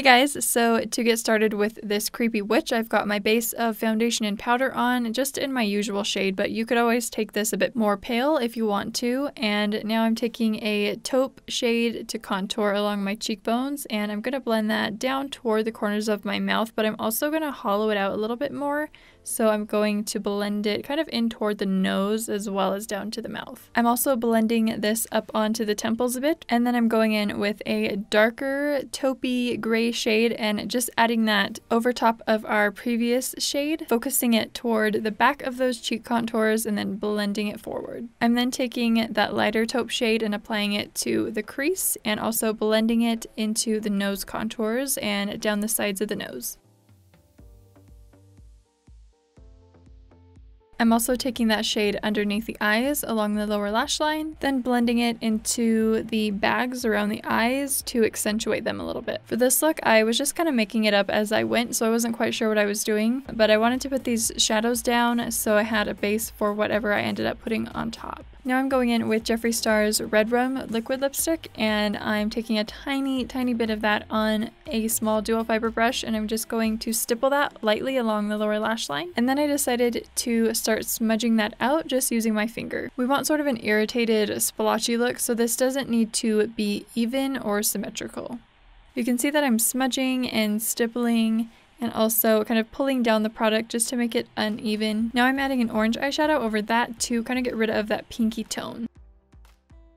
Hey guys, so to get started with this creepy witch, I've got my base of foundation and powder on, just in my usual shade, but you could always take this a bit more pale if you want to. And now I'm taking a taupe shade to contour along my cheekbones, and I'm going to blend that down toward the corners of my mouth, but I'm also going to hollow it out a little bit more. So I'm going to blend it kind of in toward the nose as well as down to the mouth. I'm also blending this up onto the temples a bit, and then I'm going in with a darker taupey gray shade and just adding that over top of our previous shade, focusing it toward the back of those cheek contours and then blending it forward. I'm then taking that lighter taupe shade and applying it to the crease and also blending it into the nose contours and down the sides of the nose. I'm also taking that shade underneath the eyes along the lower lash line, then blending it into the bags around the eyes to accentuate them a little bit. For this look, I was just kind of making it up as I went, so I wasn't quite sure what I was doing, but I wanted to put these shadows down so I had a base for whatever I ended up putting on top. Now I'm going in with Jeffree Star's Red Rum liquid lipstick, and I'm taking a tiny bit of that on a small dual fiber brush, and I'm just going to stipple that lightly along the lower lash line. And then I decided to start smudging that out just using my finger. We want sort of an irritated, splotchy look, so this doesn't need to be even or symmetrical. You can see that I'm smudging and stippling and also kind of pulling down the product just to make it uneven. Now I'm adding an orange eyeshadow over that to kind of get rid of that pinky tone.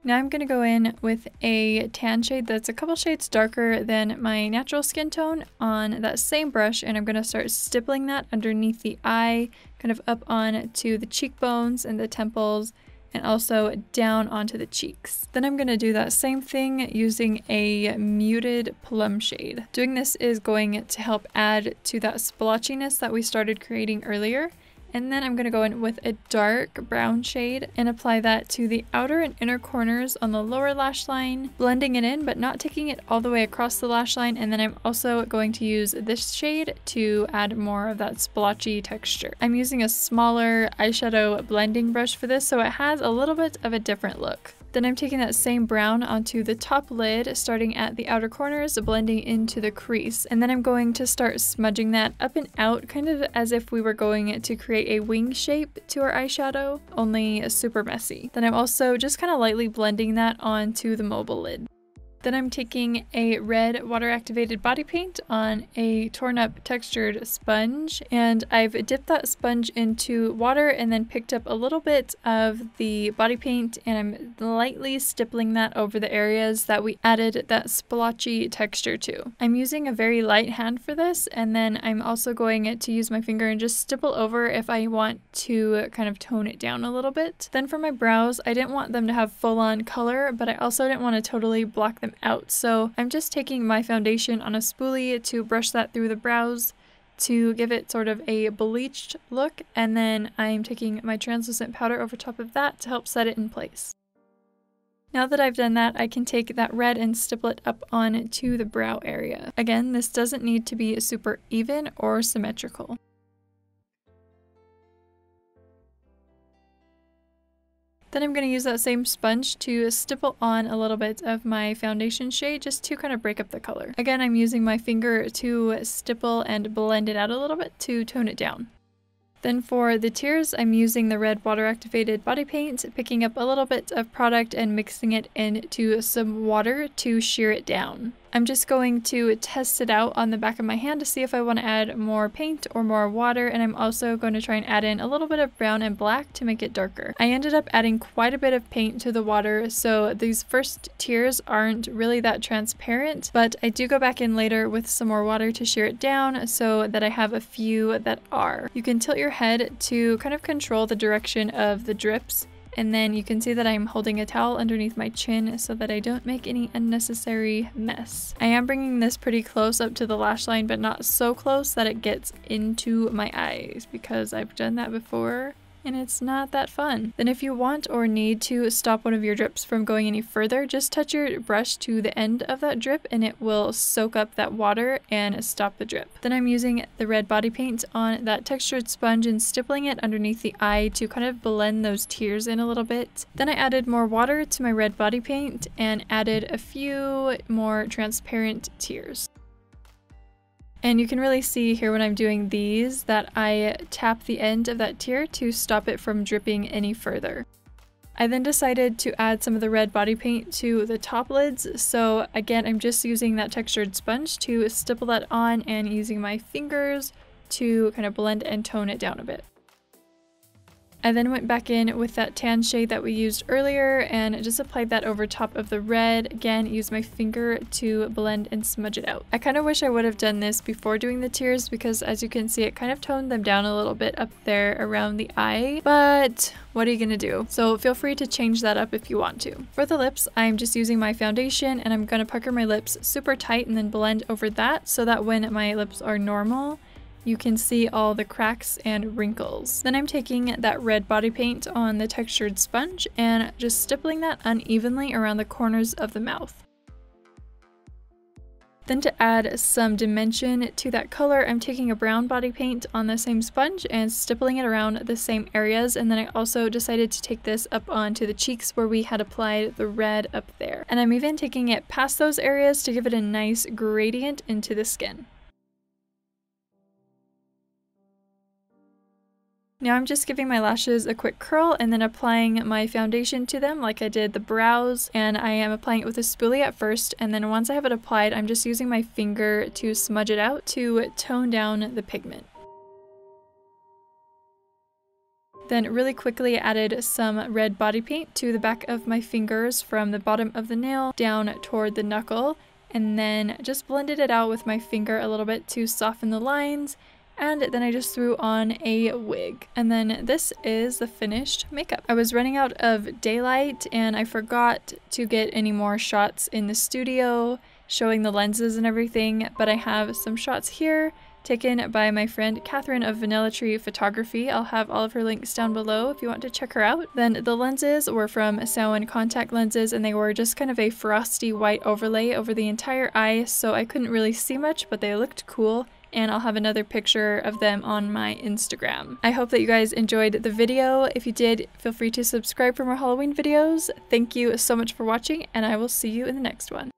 Now I'm going to go in with a tan shade that's a couple shades darker than my natural skin tone on that same brush, and I'm going to start stippling that underneath the eye, kind of up on to the cheekbones and the temples, and also down onto the cheeks. Then I'm gonna do that same thing using a muted plum shade. Doing this is going to help add to that splotchiness that we started creating earlier. And then I'm gonna go in with a dark brown shade and apply that to the outer and inner corners on the lower lash line, blending it in but not taking it all the way across the lash line. And then I'm also going to use this shade to add more of that splotchy texture. I'm using a smaller eyeshadow blending brush for this, so it has a little bit of a different look. Then I'm taking that same brown onto the top lid, starting at the outer corners, blending into the crease. And then I'm going to start smudging that up and out, kind of as if we were going to create a wing shape to our eyeshadow, only super messy. Then I'm also just kind of lightly blending that onto the mobile lid. Then I'm taking a red water-activated body paint on a torn-up textured sponge, and I've dipped that sponge into water and then picked up a little bit of the body paint, and I'm lightly stippling that over the areas that we added that splotchy texture to. I'm using a very light hand for this, and then I'm also going to use my finger and just stipple over if I want to kind of tone it down a little bit. Then for my brows, I didn't want them to have full-on color, but I also didn't want to totally block them out, so I'm just taking my foundation on a spoolie to brush that through the brows to give it sort of a bleached look, and then I'm taking my translucent powder over top of that to help set it in place. Now that I've done that, I can take that red and stipple it up on to the brow area. Again, this doesn't need to be super even or symmetrical. Then I'm going to use that same sponge to stipple on a little bit of my foundation shade just to kind of break up the color. Again, I'm using my finger to stipple and blend it out a little bit to tone it down. Then for the tears, I'm using the red water-activated body paint, picking up a little bit of product and mixing it into some water to sheer it down. I'm just going to test it out on the back of my hand to see if I want to add more paint or more water, and I'm also going to try and add in a little bit of brown and black to make it darker. I ended up adding quite a bit of paint to the water, so these first tiers aren't really that transparent, but I do go back in later with some more water to sheer it down so that I have a few that are. You can tilt your head to kind of control the direction of the drips. And then you can see that I'm holding a towel underneath my chin so that I don't make any unnecessary mess. I am bringing this pretty close up to the lash line, but not so close that it gets into my eyes, because I've done that before and it's not that fun. Then if you want or need to stop one of your drips from going any further, just touch your brush to the end of that drip and it will soak up that water and stop the drip. Then I'm using the red body paint on that textured sponge and stippling it underneath the eye to kind of blend those tears in a little bit. Then I added more water to my red body paint and added a few more transparent tears. And you can really see here when I'm doing these that I tap the end of that tear to stop it from dripping any further. I then decided to add some of the red body paint to the top lids, so again I'm just using that textured sponge to stipple that on and using my fingers to kind of blend and tone it down a bit. I then went back in with that tan shade that we used earlier and just applied that over top of the red. Again, used my finger to blend and smudge it out. I kind of wish I would have done this before doing the tears because as you can see, it kind of toned them down a little bit up there around the eye, but what are you gonna do? So feel free to change that up if you want to. For the lips, I'm just using my foundation and I'm gonna pucker my lips super tight and then blend over that so that when my lips are normal, you can see all the cracks and wrinkles. Then I'm taking that red body paint on the textured sponge and just stippling that unevenly around the corners of the mouth. Then to add some dimension to that color, I'm taking a brown body paint on the same sponge and stippling it around the same areas, and then I also decided to take this up onto the cheeks where we had applied the red up there. And I'm even taking it past those areas to give it a nice gradient into the skin. Now I'm just giving my lashes a quick curl and then applying my foundation to them like I did the brows, and I am applying it with a spoolie at first, and then once I have it applied I'm just using my finger to smudge it out to tone down the pigment. Then really quickly added some red body paint to the back of my fingers from the bottom of the nail down toward the knuckle, and then just blended it out with my finger a little bit to soften the lines. And then I just threw on a wig. And then this is the finished makeup. I was running out of daylight and I forgot to get any more shots in the studio showing the lenses and everything, but I have some shots here taken by my friend Catherine of Vanilla Tree Photography. I'll have all of her links down below if you want to check her out. Then the lenses were from Samhain Contact Lenses, and they were just kind of a frosty white overlay over the entire eye, so I couldn't really see much, but they looked cool. And I'll have another picture of them on my Instagram. I hope that you guys enjoyed the video. If you did, feel free to subscribe for more Halloween videos. Thank you so much for watching, and I will see you in the next one.